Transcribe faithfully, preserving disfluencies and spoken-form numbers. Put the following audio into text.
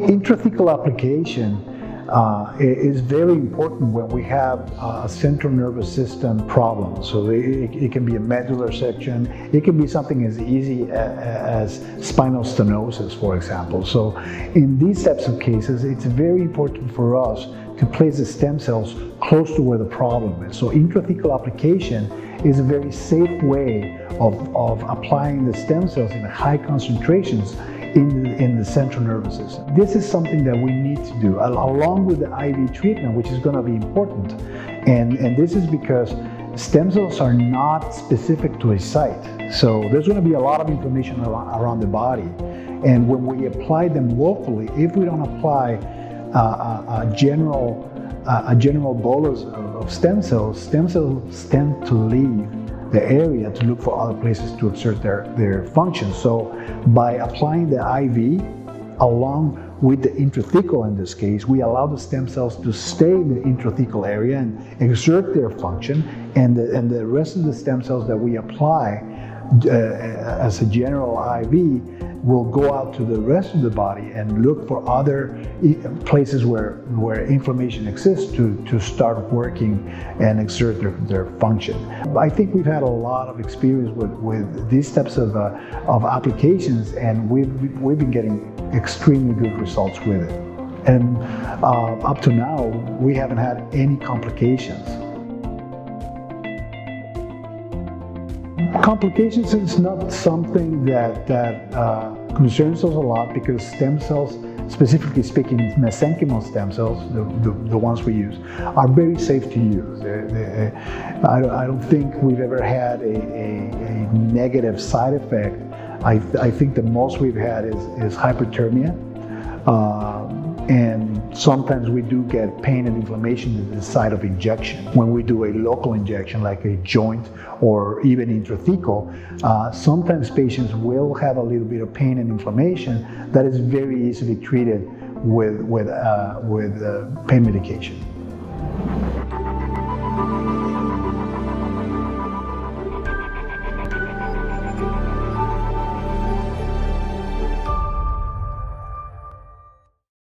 Intrathecal application uh, is very important when we have a central nervous system problem. So it, it can be a medullary section, it can be something as easy as spinal stenosis, for example. So in these types of cases, it's very important for us to place the stem cells close to where the problem is. So intrathecal application is a very safe way of, of applying the stem cells in high concentrations in the, in the central nervous system. This is something that we need to do along with the I V treatment, which is going to be important. And, and this is because stem cells are not specific to a site. So there's going to be a lot of inflammation around the body. And when we apply them locally, if we don't apply uh, a, a general Uh, a general bolus of stem cells, stem cells tend to leave the area to look for other places to exert their, their function. So by applying the I V along with the intrathecal in this case, we allow the stem cells to stay in the intrathecal area and exert their function, and the, and the rest of the stem cells that we apply uh, as a general I V will go out to the rest of the body and look for other places where, where inflammation exists to, to start working and exert their, their function. I think we've had a lot of experience with, with these types of, uh, of applications, and we've, we've been getting extremely good results with it. And uh, up to now, we haven't had any complications. Complications is not something that, that uh, concerns us a lot, because stem cells, specifically speaking mesenchymal stem cells, the, the, the ones we use, are very safe to use. They're, they're, I don't think we've ever had a, a, a negative side effect. I, I think the most we've had is, is hyperthermia. Uh, And sometimes we do get pain and inflammation at the site of injection. When we do a local injection, like a joint or even intrathecal, uh, sometimes patients will have a little bit of pain and inflammation that is very easily treated with, with, uh, with uh, pain medication.